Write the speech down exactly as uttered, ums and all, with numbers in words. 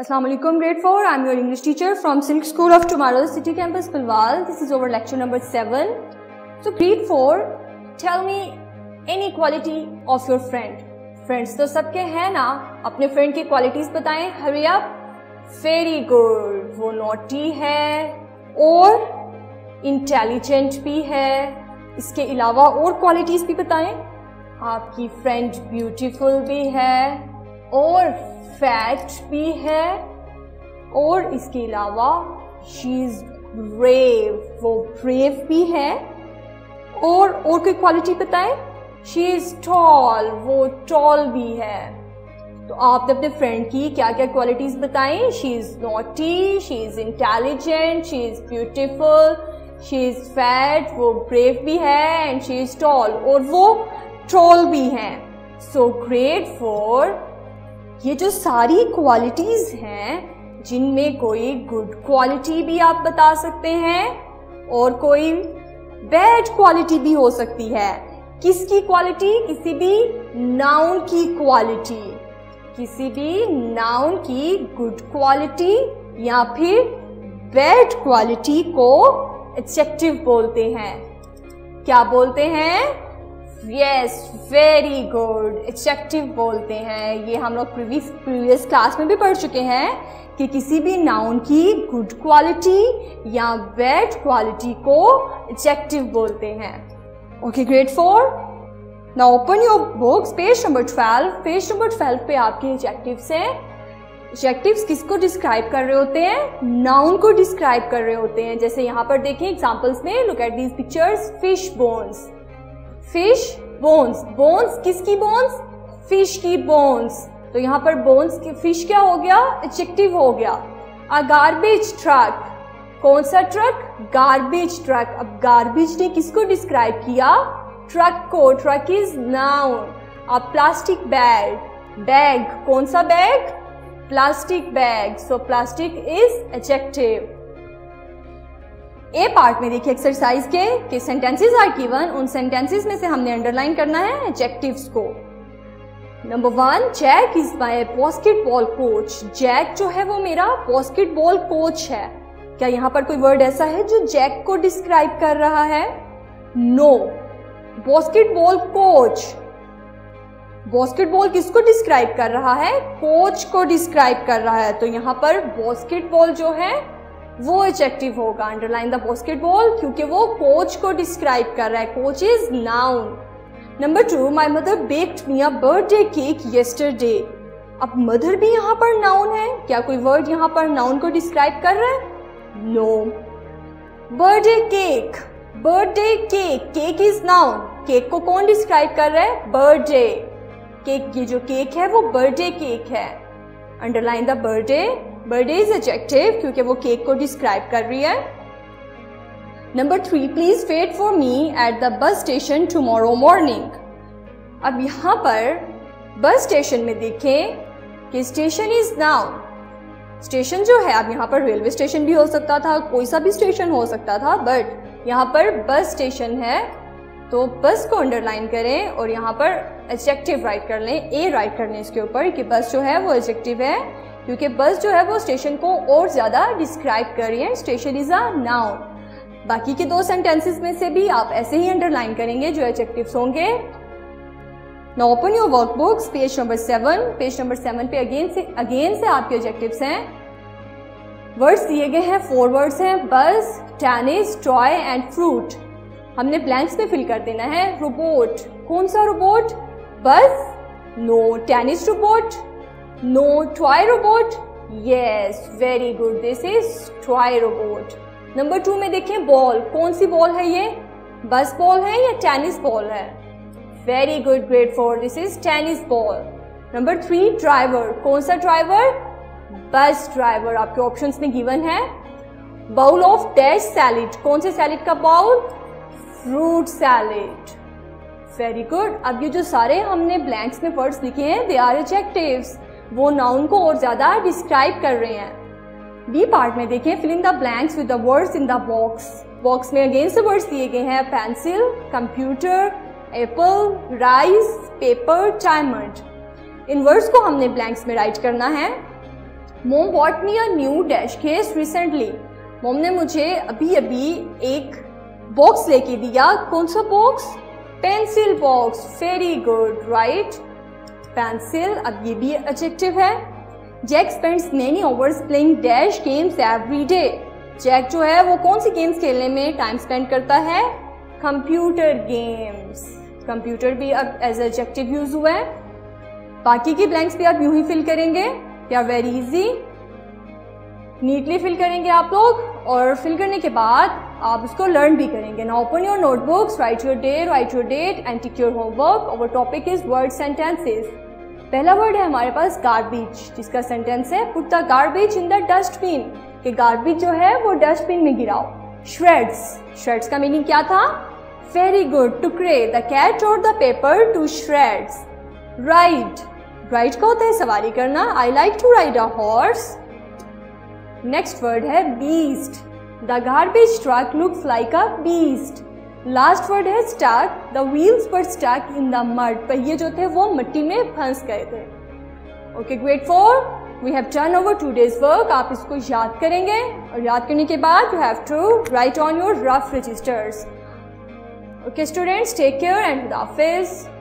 Assalamu alaikum grade four, I am your English teacher from Silk School of Tomorrow, City Campus, Bhalwal. This is our lecture number seven. So grade four, tell me any quality of your friend. Friends तो सबके हैं ना, अपने friend की qualities बताएं, hurry up. Very good, वो naughty है और intelligent भी है, इसके अलावा और qualities भी बताएं. आपकी friend beautiful भी है और फैट भी है और इसके अलावा शी इज ब्रेव, वो ब्रेव भी है. और और कोई क्वालिटी बताएं, शी इज टॉल, वो टॉल भी है. तो आपने अपने फ्रेंड की क्या क्या क्वालिटीज बताएं. She is naughty, she is intelligent, she is beautiful, she is fat, वो ब्रेव भी है, एंड शी इज टॉल और वो टॉल भी है. सो ग्रेड फोर, ये जो सारी क्वालिटीज हैं जिनमें कोई गुड क्वालिटी भी आप बता सकते हैं और कोई बैड क्वालिटी भी हो सकती है. किसकी क्वालिटी? किसी भी नाउन की क्वालिटी, किसी भी नाउन की गुड क्वालिटी या फिर बैड क्वालिटी को एडजेक्टिव बोलते हैं. क्या बोलते हैं? Yes, very good, एडजेक्टिव बोलते हैं. ये हम लोग प्रीवियस प्रीवियस क्लास में भी पढ़ चुके हैं कि किसी भी नाउन की गुड क्वालिटी या बैड क्वालिटी को एडजेक्टिव बोलते हैं. Okay grade four, now open your books page number twelve. Page number twelve पे आपके एडजेक्टिव्स हैं. एडजेक्टिव्स किसको डिस्क्राइब कर रहे होते हैं? नाउन को डिस्क्राइब कर रहे होते हैं. जैसे यहाँ पर देखें एग्जाम्पल्स में, look at these pictures, fish bones, fish bones. Bones किसकी बोन्स? फिश की बोन्स. तो यहाँ पर बोन्स की फिश क्या हो गया? एडजेक्टिव हो गया. अ गार्बेज ट्रक, कौन सा ट्रक? Garbage truck. अब गार्बेज ने किसको डिस्क्राइब किया? ट्रक को. Truck is noun. A plastic bag, bag कौन सा bag? Plastic bag. So plastic is adjective. A part में देखिए एक्सरसाइज के कि सेंटेंसेस आर गिवन, उन सेंटेंसेस में से हमने अंडरलाइन करना है एडजेक्टिव्स को. Number one, Jack is my basketball coach. Jack जो है वो मेरा बास्केटबॉल कोच है. क्या यहाँ पर कोई वर्ड ऐसा है जो जैक को डिस्क्राइब कर रहा है? नो. बास्केटबॉल कोच, बास्केटबॉल किसको डिस्क्राइब कर रहा है? कोच को डिस्क्राइब कर रहा है. तो यहाँ पर बास्केटबॉल जो है वो एडजेक्टिव होगा. अंडरलाइन द बास्केटबॉल क्योंकि वो कोच को डिस्क्राइब कर रहा है. Coach is noun. Number two, my mother baked me a birthday cake yesterday. अब मदर भी यहाँ पर नाउन है. क्या कोई वर्ड यहाँ पर नाउन को डिस्क्राइब कर रहा है? No. Birthday cake, birthday cake, cake is noun. Cake को कौन डिस्क्राइब कर रहा है? Birthday cake. ये जो केक है वो बर्थडे केक है. Underline the birthday. Birthday is adjective क्योंकि वो केक को डिस्क्राइब कर रही है. Number three, please wait for me at the bus station tomorrow morning. अब यहाँ पर बस स्टेशन में देखें कि स्टेशन इज नाउन. स्टेशन जो है, अब यहाँ पर रेलवे स्टेशन भी हो सकता था, कोई सा भी स्टेशन हो सकता था, बट यहाँ पर बस स्टेशन है तो बस को अंडरलाइन करें और यहाँ पर एडजेक्टिव राइट कर लें, ए राइट कर लें इसके ऊपर कि बस जो है वो एडजेक्टिव है क्योंकि बस जो है वो स्टेशन को और ज़्यादा डिस्क्राइब कर रही है. Station is a noun. बाकी के दो सेंटेंसेस में से भी आप ऐसे ही अंडरलाइन करेंगे जो एडजेक्टिव्स होंगे. Now open your workbooks page number seven. Page number seven पे अगेन से अगेन से आपके एडजेक्टिव्स हैं. वर्ड्स दिए गए हैं, फोर वर्ड्स हैं, bus, tennis, toy and fruit. हमने ब्लैंक्स में फिल कर देना है. रोबोट, कौन सा robot? Bus, no. Tennis robot, No. Toy robot? Yes. Very good. This is toy robot. Number two में देखें बॉल, कौन सी बॉल है ये? बस बॉल है या टेनिस बॉल है? Very good. Grade four. This is tennis ball. Number three, driver, कौन सा ड्राइवर? Bus driver. आपके ऑप्शंस में गिवन है. बाउल ऑफ डैश सैलेड, कौन से सैलेड का bowl? Fruit salad. Very good. अब ये जो सारे हमने ब्लैंक्स में वर्ड्स लिखे हैं, दे आर एडजेक्टिव्स. वो नाउन को और ज्यादा डिस्क्राइब कर रहे हैं. बी पार्ट में देखें, fill in the blanks with the words in the box. Box में अगेन से वर्ड्स दिए गए हैं, pencil, computer, apple, rice, paper, diamond. इन वर्ड्स को हमने ब्लैंक्स में राइट करना है. Mom bought me a new dash case recently. Mom ने मुझे अभी अभी एक बॉक्स लेके दिया. कौन सा box? Pencil box. Very good, right. Pencil, अब ये भी एडजेक्टिव है. Jack spends many hours playing dash games every day. Jack जो है वो कौन सी गेम्स खेलने में टाइम स्पेंड करता है? Computer games. कंप्यूटर भी अब एज एडजेक्टिव यूज हुआ है. बाकी की ब्लैंक्स भी आप यूं ही फिल करेंगे या वेरी इजी नीटली फिल करेंगे आप लोग, और फिल करने के बाद आप उसको लर्न भी करेंगे. Now open your notebooks, write your day, write your date and tick your homework. Our topic is word sentences. पहला वर्ड है हमारे पास गार्बेज, जिसका सेंटेंस है put the garbage in the dustbin, कि गार्बेज जो है वो डस्टबिन में गिराओ. श्रेड्स, श्रेड्स का मीनिंग क्या था? वेरी गुड, टुकड़े. The cat tore the paper to shreds. Ride, ride का होता है सवारी करना. I like to ride a horse. Next word है beast. The garbage truck looks like a beast. Last word है stuck. The wheels were stuck in the mud. पहिए जो थे वो मिट्टी में फंस गए थे. Okay, grade four, we have done over today's work. आप इसको याद करेंगे और याद करने के बाद you have to write on your rough registers. Okay students, take care and खुदा हाफिज.